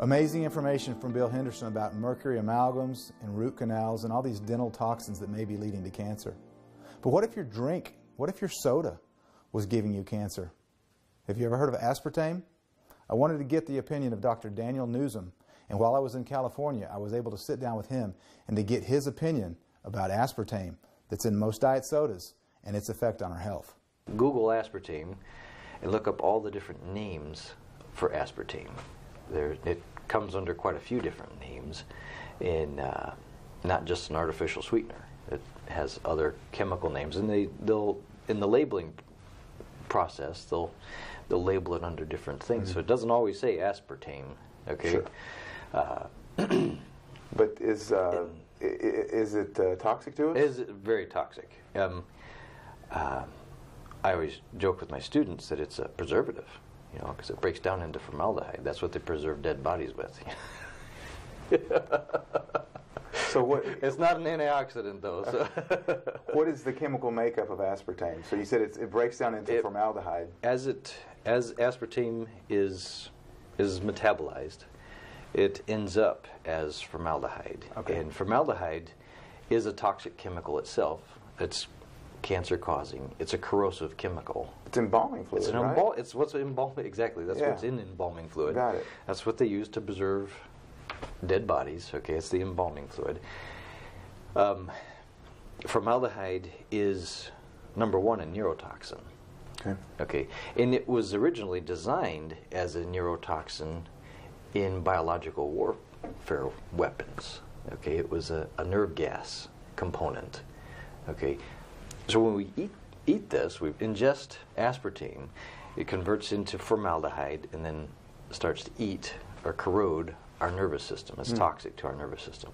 Amazing information from Bill Henderson about mercury amalgams and root canals and all these dental toxins that may be leading to cancer. But what if your drink, what if your soda was giving you cancer? Have you ever heard of aspartame? I wanted to get the opinion of Dr. Daniel Nuzum, and while I was in California, I was able to sit down with him and to get his opinion about aspartame that's in most diet sodas and its effect on our health. Google aspartame and look up all the different names for aspartame. It comes under quite a few different names, in not just an artificial sweetener. It has other chemical names, and they'll in the labeling process they'll label it under different things. Mm-hmm. So it doesn't always say aspartame. Okay. Sure. But is it toxic to us? Is it very toxic? I always joke with my students that it's a preservative, you know, because it breaks down into formaldehyde. That's what they preserve dead bodies with. So what? It's not an antioxidant, though. So. What is the chemical makeup of aspartame? So you said it breaks down into formaldehyde. As aspartame is metabolized, it ends up as formaldehyde. Okay. And formaldehyde is a toxic chemical itself. It's cancer-causing. It's a corrosive chemical. It's embalming fluid, right? It's what's embalming, exactly. That's what's in embalming fluid. Got it. That's what they use to preserve dead bodies. Okay, it's the embalming fluid. Formaldehyde is #1 in neurotoxin. Okay. Okay, and it was originally designed as a neurotoxin in biological warfare weapons. Okay, it was a nerve gas component. Okay. So when we eat this, we ingest aspartame, it converts into formaldehyde and then starts to eat or corrode our nervous system. It's toxic to our nervous system.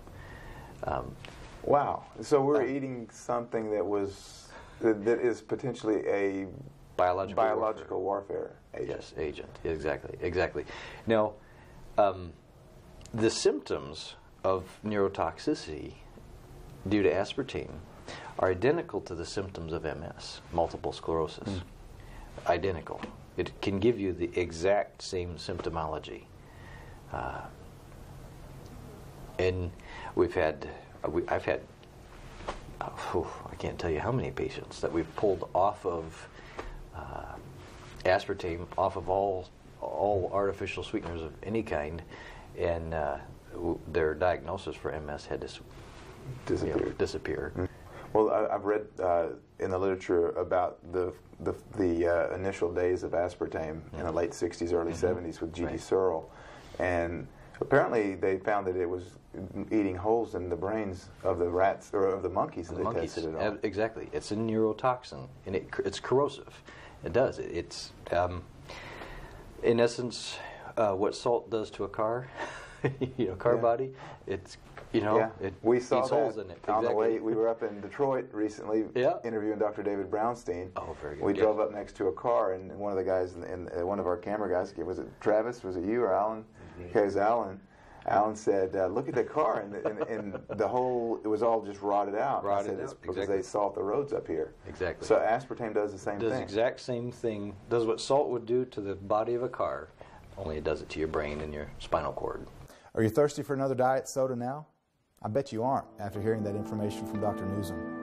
Wow. So we're eating something that is potentially a biological warfare agent. Yes, agent. Exactly. Exactly. Now, the symptoms of neurotoxicity due to aspartame are identical to the symptoms of MS, multiple sclerosis. Identical. It can give you the exact same symptomology. And I've had, I can't tell you how many patients that we've pulled off of aspartame, off of all artificial sweeteners of any kind, and their diagnosis for MS had to disappear. Well, I've read in the literature about the initial days of aspartame in the late 60s, early 70s with G.D. Searle, and apparently they found that it was eating holes in the brains of the rats or of the monkeys that they tested it on. Exactly, it's a neurotoxin, and it's corrosive. It does. It's in essence what salt does to a car, body. It's we saw holes in it. On the way, we were up in Detroit recently interviewing Dr. David Brownstein. Oh, very good. We drove up next to a car, and one of the guys, one of our camera guys, was it Travis? Was it you or Alan? Okay, it was Alan. Alan said, "Look at the car, and the whole it was all just rotted out." Rotted out. It's because they salt the roads up here. Exactly. So aspartame does the same thing. Does the exact same thing. Does what salt would do to the body of a car, only it does it to your brain and your spinal cord. Are you thirsty for another diet soda now? I bet you aren't after hearing that information from Dr. Nuzum.